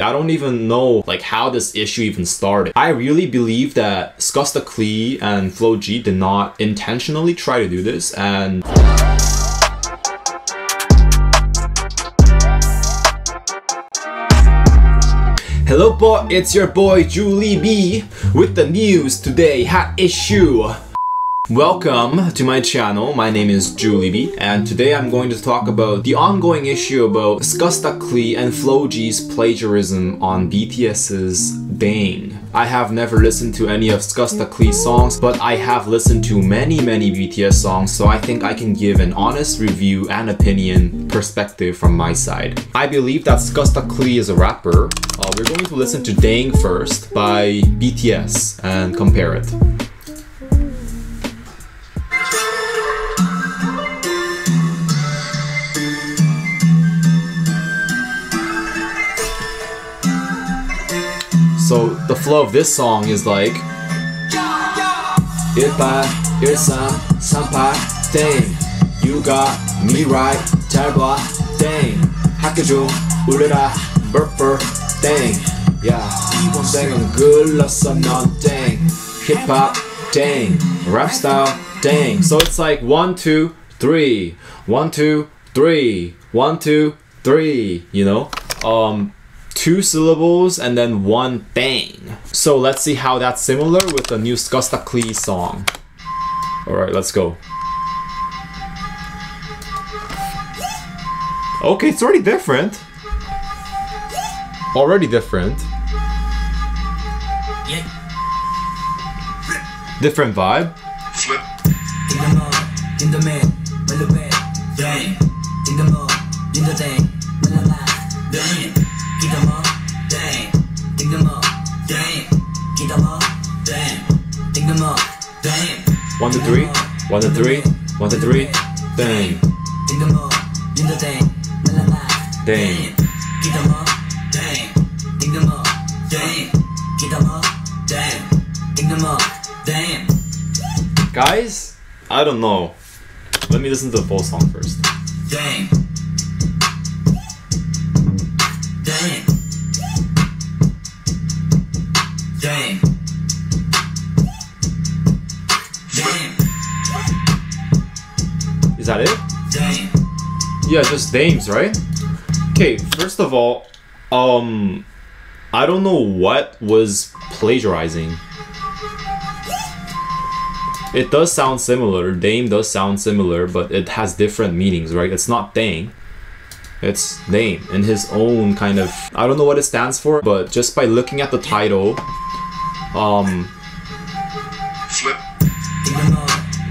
I don't even know like how this issue even started. I really believe that Skusta Clee and Flo G did not intentionally try to do this, and hello boy, it's your boy Julie B with the news today, hot issue. Welcome to my channel, my name is Julie B, and today I'm going to talk about the ongoing issue about Skusta Clee and Flo G's plagiarism on BTS's Ddaeng. I have never listened to any of Skusta Clee's songs, but I have listened to many BTS songs, so I think I can give an honest review and opinion perspective from my side. I believe that Skusta Clee is a rapper. We're going to listen to Ddaeng first by BTS and compare it. So the flow of this song is like Ipa, Irsan, Sampai, Ddaeng. You got me right, Tarba, Ddaeng. Hakaju, Urida, Burper, Ddaeng. Yeah, Ddaeng, good lesson on Ddaeng. Hip hop, Ddaeng. Rap style, Ddaeng. So it's like 1, 2, 3. 1, 2, 3. 1, 2, 3. You know? Two syllables and then one Ddaeng. So let's see how that's similar with the new Skusta Clee song. Alright, let's go. Okay, it's already different. Already different. Different vibe. Ddaeng. 1, 2, 3, 1, 2, 3, 1, 2, 3, Ddaeng. Ddaeng. Guys, I don't know. Let me listen to the full song first. Ddaeng. Is that it? Ddaeng. Yeah, just Ddaengs, right? Okay, first of all, I don't know what was plagiarizing. It does sound similar, Ddaeng does sound similar, but it has different meanings, right? It's not Ddaeng. It's Ddaeng in his own kind of, I don't know what it stands for, but just by looking at the title,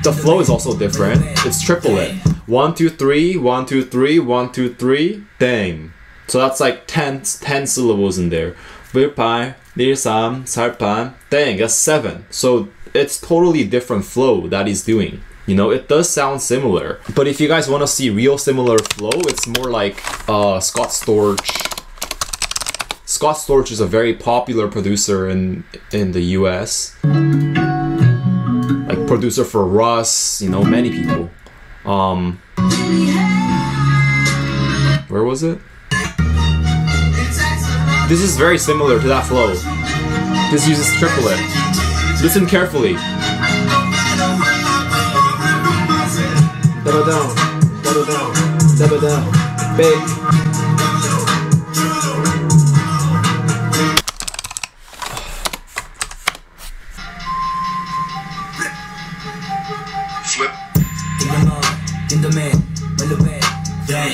the flow is also different. It's triplet. 1, 2, 3, 1, 2, 3, 1, 2, 3, Ddaeng. So that's like 10 syllables in there. Virpai, Nirsam, Sarpan, Ddaeng. That's 7. So it's totally different flow that he's doing. You know, it does sound similar. But if you guys want to see real similar flow, it's more like Scott Storch. Scott Storch is a very popular producer in the US. Like producer for Russ, you know, many people. Where was it? This is very similar to that flow. This uses triplet. Listen carefully. Double down, double down, double down, big.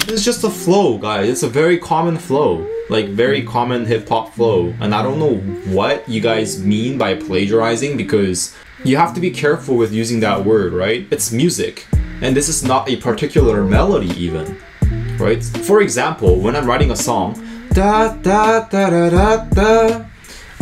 It's just a flow, guys. It's a very common flow, like very common hip-hop flow. And I don't know what you guys mean by plagiarizing, because you have to be careful with using that word, right? It's music. And this is not a particular melody even, right? For example, when I'm writing a song, da da da da da da,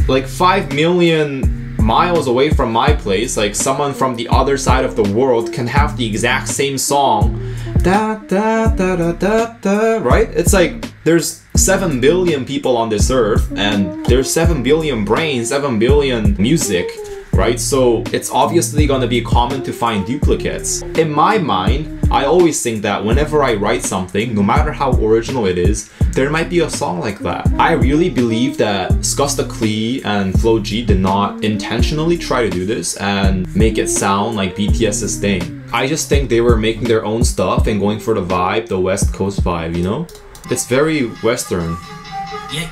like 5 million miles away from my place, like someone from the other side of the world can have the exact same song, da da da da da da, right? It's like there's 7 billion people on this earth, and there's 7 billion brains, 7 billion music. Right, so it's obviously gonna be common to find duplicates. In my mind, I always think that whenever I write something, no matter how original it is, there might be a song like that. I really believe that Skusta Clee and Flo G did not intentionally try to do this and make it sound like BTS's thing. I just think they were making their own stuff and going for the vibe, the West Coast vibe, you know? It's very Western.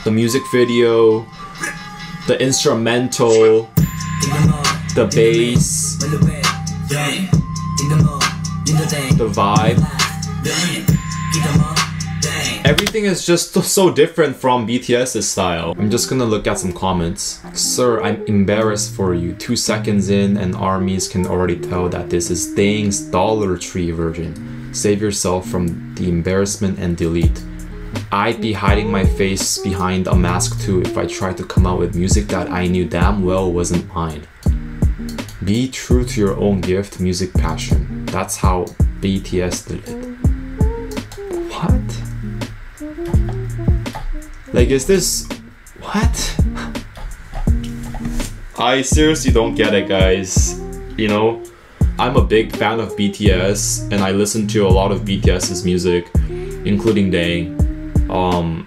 The music video, the instrumental, the bass, the vibe. Everything is just so different from BTS's style. I'm just gonna look at some comments. Sir, I'm embarrassed for you. 2 seconds in and ARMYs can already tell that this is Ddaeng's Dollar Tree version. Save yourself from the embarrassment and delete. I'd be hiding my face behind a mask too if I tried to come out with music that I knew damn well wasn't mine. Be true to your own gift, music passion. That's how BTS did it. What? Like, is this... what? I seriously don't get it, guys. You know, I'm a big fan of BTS and I listen to a lot of BTS's music, including Ddaeng.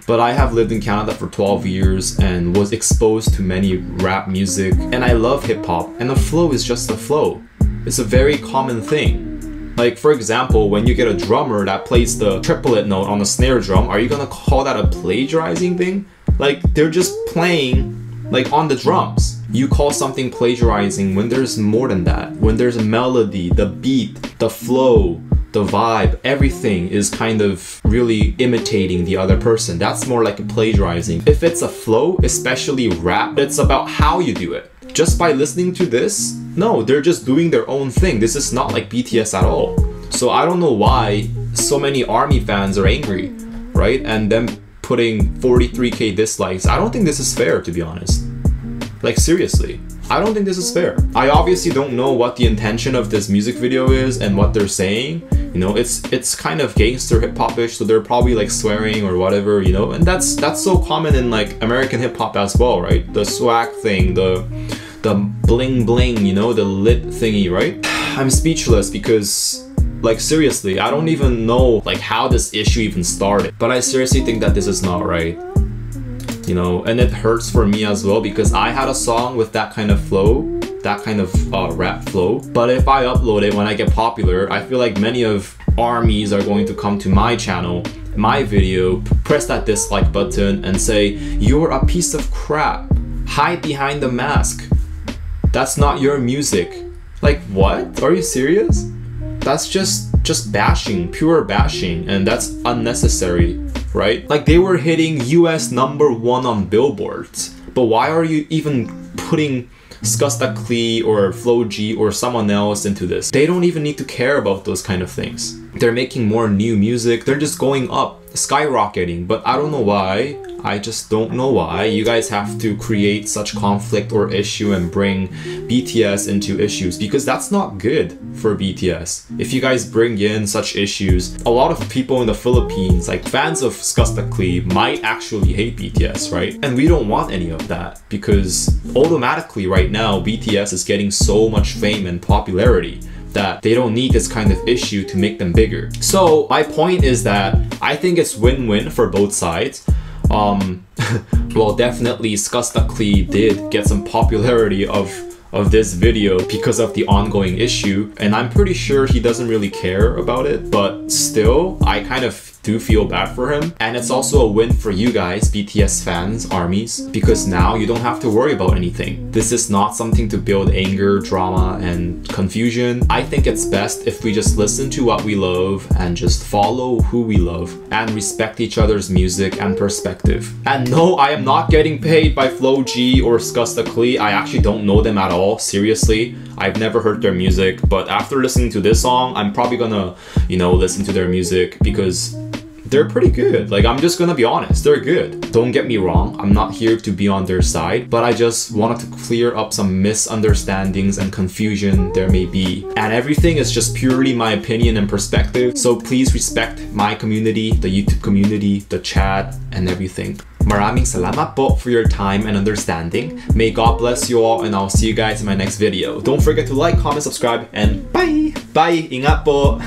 But I have lived in Canada for 12 years and was exposed to many rap music, and I love hip-hop, and the flow is just the flow. It's a very common thing. Like, for example, when you get a drummer that plays the triplet note on the snare drum, are you gonna call that a plagiarizing thing? Like, they're just playing like on the drums. You call something plagiarizing when there's more than that, when there's a melody, the beat, the flow, the vibe, everything is kind of really imitating the other person. That's more like a plagiarizing. If it's a flow, especially rap, it's about how you do it. Just by listening to this, no, they're just doing their own thing. This is not like BTS at all. So I don't know why so many ARMY fans are angry, right? And them putting 43K dislikes. I don't think this is fair, to be honest. Like, seriously. I don't think this is fair. I obviously don't know what the intention of this music video is and what they're saying. You know, it's kind of gangster hip-hop-ish, so they're probably like swearing or whatever, you know, and that's so common in like American hip-hop as well, right? The swag thing, the bling bling, you know, the lit thingy, right? I'm speechless because, like, seriously, I don't even know like how this issue even started, but I seriously think that this is not right. You know, and it hurts for me as well because I had a song with that kind of flow, that kind of rap flow. But if I upload it when I get popular, I feel like many of ARMYs are going to come to my channel, my video, press that dislike button and say, "You're a piece of crap. Hide behind the mask. That's not your music." Like, what? Are you serious? That's just bashing, pure bashing, and that's unnecessary. Right? Like, they were hitting US #1 on billboards, but why are you even putting Skusta Clee or Flo G or someone else into this? They don't even need to care about those kind of things. They're making more new music, they're just going up, skyrocketing, but I don't know why, I just don't know why you guys have to create such conflict or issue and bring BTS into issues, because that's not good for BTS. If you guys bring in such issues, a lot of people in the Philippines, like fans of Skusta Clee, might actually hate BTS, right? And we don't want any of that, because automatically right now, BTS is getting so much fame and popularity that they don't need this kind of issue to make them bigger. So my point is that I think it's win-win for both sides. Well, definitely Skusta Clee did get some popularity of this video because of the ongoing issue, and I'm pretty sure he doesn't really care about it, but still, I kind of do feel bad for him. And it's also a win for you guys, BTS fans, ARMYs, because now you don't have to worry about anything. This is not something to build anger, drama, and confusion. I think it's best if we just listen to what we love and just follow who we love and respect each other's music and perspective. And no, I am not getting paid by Flo G or Skusta Clee. I actually don't know them at all, seriously. I've never heard their music, but after listening to this song, I'm probably gonna, you know, listen to their music because they're pretty good. Like, I'm just gonna be honest, they're good. Don't get me wrong, I'm not here to be on their side, but I just wanted to clear up some misunderstandings and confusion there may be. And everything is just purely my opinion and perspective, so please respect my community, the YouTube community, the chat, and everything. Maraming salamat po for your time and understanding. May God bless you all, and I'll see you guys in my next video. Don't forget to like, comment, subscribe, and bye! Bye! Ingat po!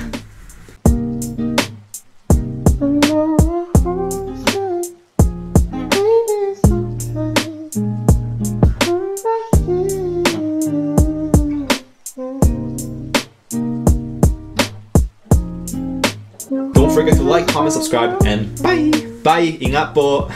don't forget to like, comment, subscribe, and bye! Bye! Ingat po!